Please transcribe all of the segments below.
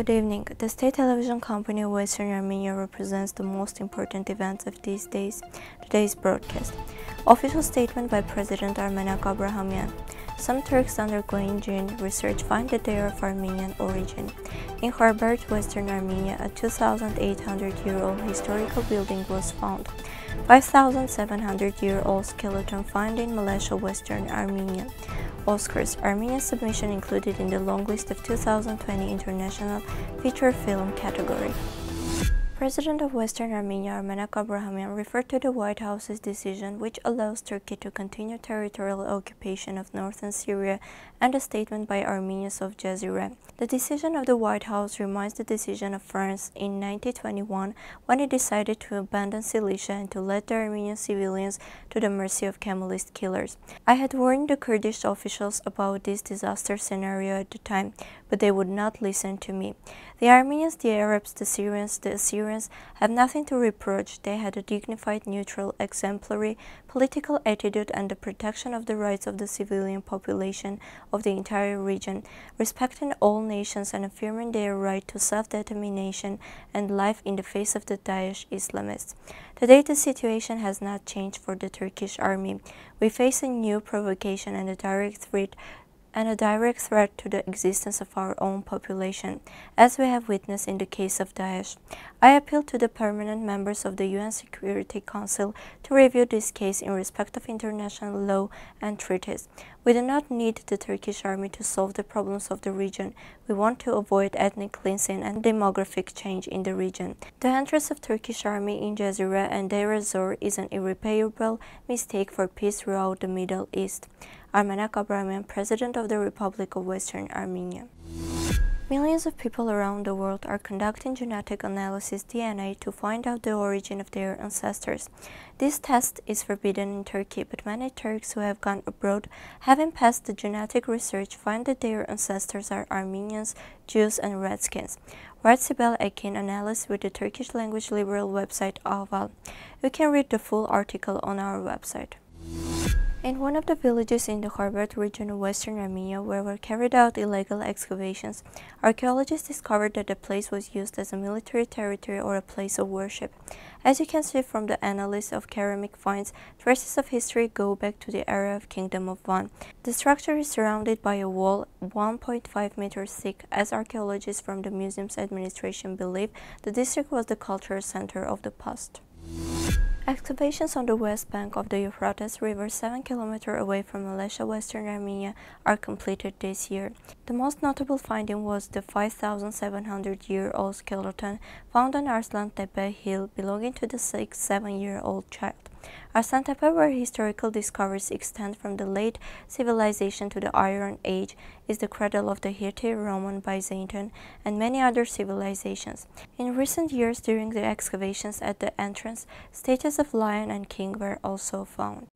Good evening. The state television company Western Armenia represents the most important events of these days. Today's broadcast. Official statement by President Armenag Aprahamian. Some Turks undergoing gene research find that they are of Armenian origin. In Kharberd, Western Armenia, a 2,800-year-old historical building was found. 5,700-year-old skeleton found in Malatya, Western Armenia. Oscars. Armenia's submission included in the long list of 2020 International Feature Film category. President of Western Armenia Armenag Aprahamian referred to the White House's decision, which allows Turkey to continue territorial occupation of northern Syria, and a statement by Armenians of Jezireh. The decision of the White House reminds the decision of France in 1921, when it decided to abandon Cilicia and to let the Armenian civilians to the mercy of Kemalist killers. I had warned the Kurdish officials about this disaster scenario at the time, but they would not listen to me. The Armenians, the Arabs, the Syrians, the Assyrians, have nothing to reproach. They had a dignified, neutral, exemplary political attitude and the protection of the rights of the civilian population of the entire region, respecting all nations and affirming their right to self-determination and life in the face of the Daesh Islamists. Today the situation has not changed for the Turkish army. We face a new provocation and a direct threat to the existence of our own population, as we have witnessed in the case of Daesh. I appeal to the permanent members of the UN Security Council to review this case in respect of international law and treaties. We do not need the Turkish army to solve the problems of the region. We want to avoid ethnic cleansing and demographic change in the region. The entrance of Turkish army in Jazira and Deir Ezzor is an irreparable mistake for peace throughout the Middle East. Armenag Aprahamian, President of the Republic of Western Armenia. Millions of people around the world are conducting genetic analysis DNA to find out the origin of their ancestors. This test is forbidden in Turkey, but many Turks who have gone abroad, having passed the genetic research, find that their ancestors are Armenians, Jews and Redskins. Writes Sibel Akin, analyst with the Turkish language liberal website Aval. You can read the full article on our website. In one of the villages in the Kharberd region of Western Armenia, where were carried out illegal excavations, archaeologists discovered that the place was used as a military territory or a place of worship. As you can see from the analysis of ceramic finds, traces of history go back to the era of Kingdom of Van. The structure is surrounded by a wall 1.5 meters thick, as archaeologists from the museum's administration believe the district was the cultural center of the past. Excavations on the west bank of the Euphrates River, 7 km away from Malatya, Western Armenia, are completed this year. The most notable finding was the 5,700-year-old skeleton found on Arslantepe hill belonging to the 6-7-year-old child. Arslantepe, where historical discoveries extend from the late civilization to the Iron Age, is the cradle of the Hittite, Roman, Byzantine, and many other civilizations. In recent years, during the excavations at the entrance, statues of lion and king were also found.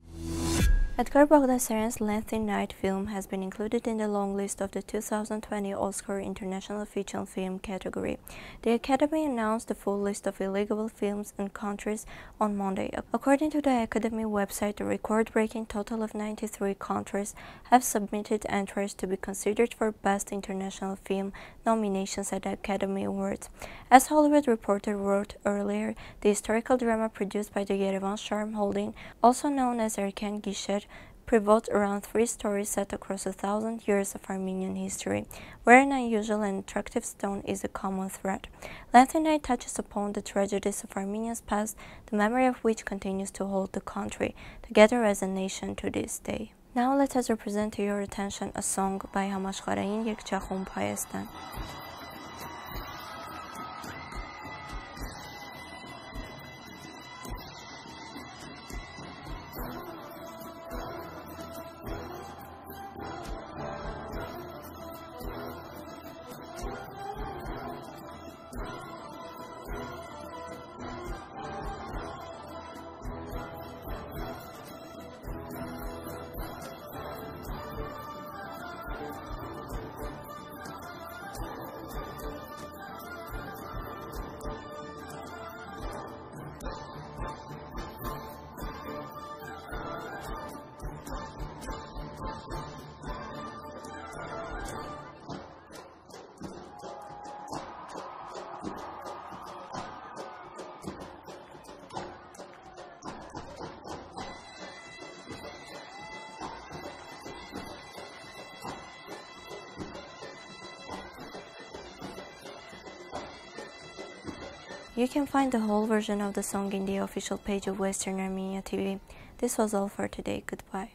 Edgar Bogdasarian's Lengthy Night film has been included in the long list of the 2020 Oscar International Feature Film category. The Academy announced the full list of eligible films and countries on Monday. According to the Academy website, a record-breaking total of 93 countries have submitted entries to be considered for Best International Film nominations at the Academy Awards. As Hollywood Reporter wrote earlier, the historical drama produced by the Yerevan Charm Holding, also known as Erkan Gishet, pivots around 3 stories set across 1,000 years of Armenian history, where an unusual and attractive stone is a common thread. Lengthy Night touches upon the tragedies of Armenia's past, the memory of which continues to hold the country together as a nation to this day. Now let us present to your attention a song by Hamash Khara'in Payestan. You can find the whole version of the song in the official page of Western Armenia TV. This was all for today. Goodbye.